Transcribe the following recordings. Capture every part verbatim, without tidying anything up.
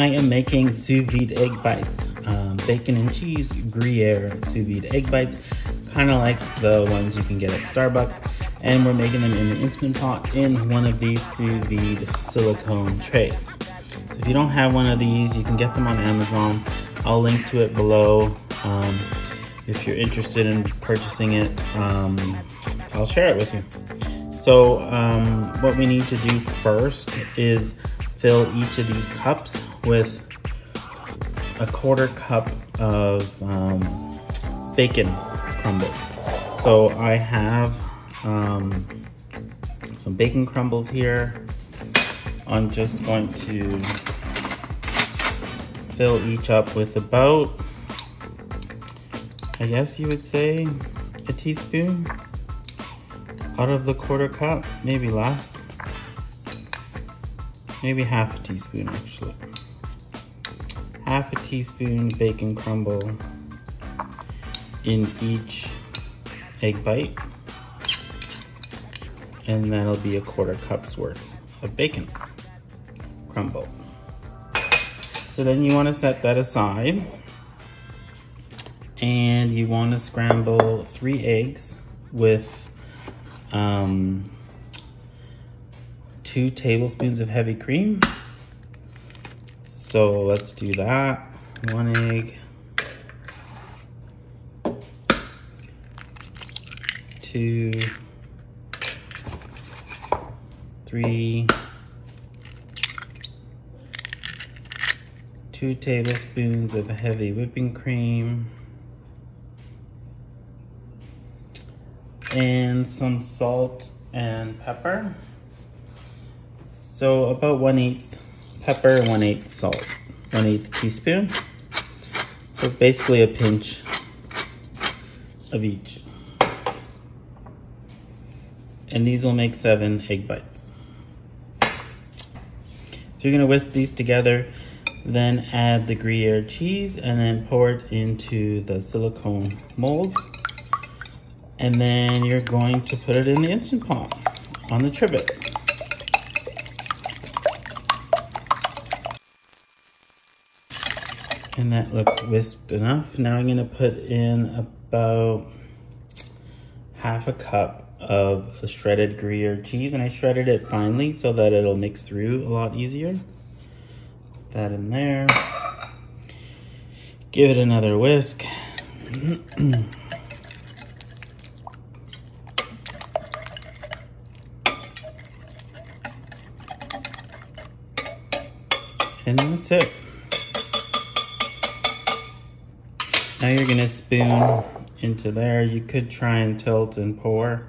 I am making sous vide egg bites, um, bacon and cheese Gruyere sous vide egg bites, kind of like the ones you can get at Starbucks. And we're making them in the Instant Pot in one of these sous vide silicone trays. If you don't have one of these, you can get them on Amazon. I'll link to it below um, if you're interested in purchasing it. Um, I'll share it with you. So um, what we need to do first is fill each of these cups with a quarter cup of um, bacon crumbles. So I have um, some bacon crumbles here. I'm just going to fill each up with about, I guess you would say, a teaspoon out of the quarter cup, maybe less, maybe half a teaspoon actually. Half a teaspoon bacon crumble in each egg bite, and that'll be a quarter cup's worth of bacon crumble. So then you want to set that aside, and you want to scramble three eggs with um, two tablespoons of heavy cream. So let's do that. One egg, two, three, two tablespoons of heavy whipping cream, and some salt and pepper. So about one-eighth pepper, one-eighth salt, one-eighth teaspoon. So basically a pinch of each. And these will make seven egg bites. So you're gonna whisk these together, then add the Gruyere cheese, and then pour it into the silicone mold. And then you're going to put it in the Instant Pot on the trivet. And that looks whisked enough. Now I'm gonna put in about half a cup of the shredded Gruyere cheese, and I shredded it finely so that it'll mix through a lot easier. Put that in there. Give it another whisk. And that's it. Now you're gonna spoon into there. You could try and tilt and pour.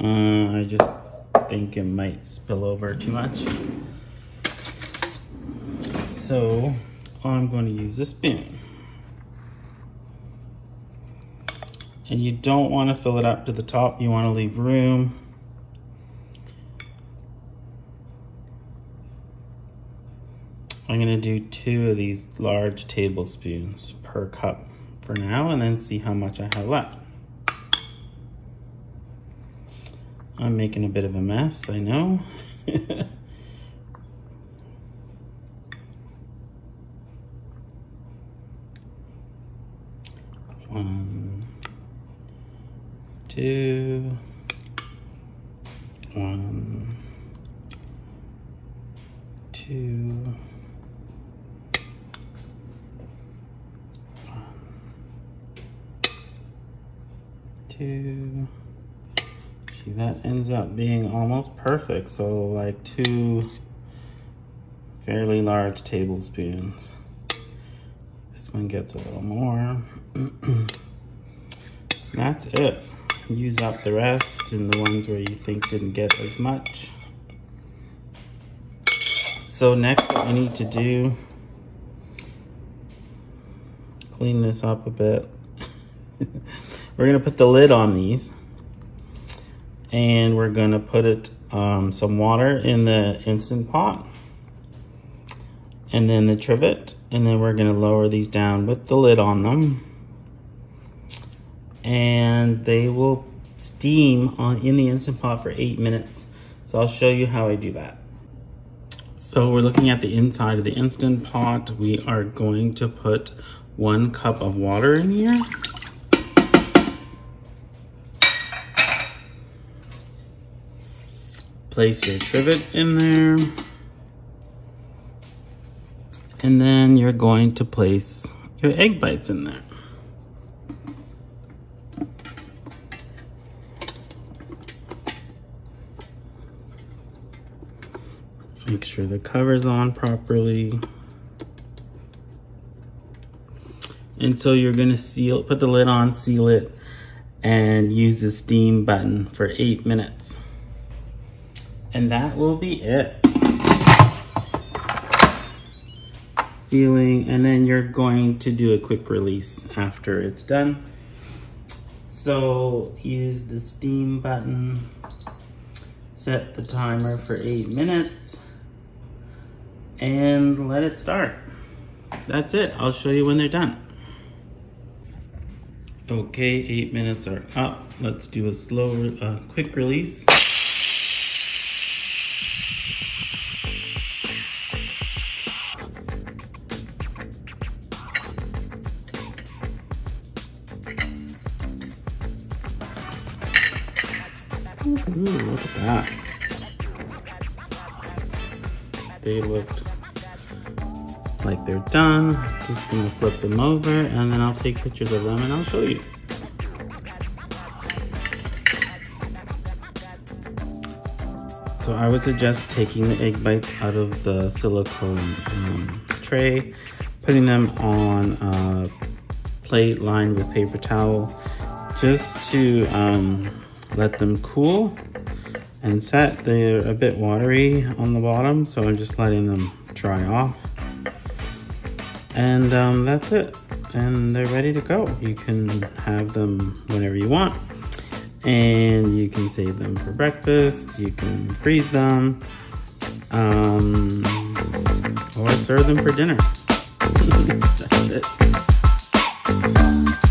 Uh, I just think it might spill over too much. So I'm gonna use a spoon. And you don't wanna fill it up to the top. You wanna leave room. I'm gonna do two of these large tablespoons per cup for now, and then see how much I have left. I'm making a bit of a mess, I know. One, two, one, two, two. See, that ends up being almost perfect. So like two fairly large tablespoons. This one gets a little more. That's it. Use up the rest and the ones where you think didn't get as much. So next what I need to do, clean this up a bit. We're gonna put the lid on these, and we're gonna put it um, some water in the Instant Pot, and then the trivet, and then we're gonna lower these down with the lid on them, and they will steam on in the Instant Pot for eight minutes. So I'll show you how I do that. So we're looking at the inside of the Instant Pot. We are going to put one cup of water in here. Place your trivets in there. And then you're going to place your egg bites in there. Make sure the cover's on properly. And so you're gonna seal, put the lid on, seal it, and use the steam button for eight minutes. And that will be it. Sealing, and then you're going to do a quick release after it's done. So use the steam button, set the timer for eight minutes. And let it start. That's it. I'll show you when they're done. Okay, eight minutes are up. Let's do a slow, uh, quick release. Ooh, look at that. They looked like they're done. Just gonna flip them over and then I'll take pictures of them and I'll show you. So I would suggest taking the egg bites out of the silicone um, tray, putting them on a plate lined with paper towel just to um, let them cool and set. They're a bit watery on the bottom, so I'm just letting them dry off. And um, that's it. And they're ready to go. You can have them whenever you want. And you can save them for breakfast. You can freeze them. Um, or serve them for dinner. That's it.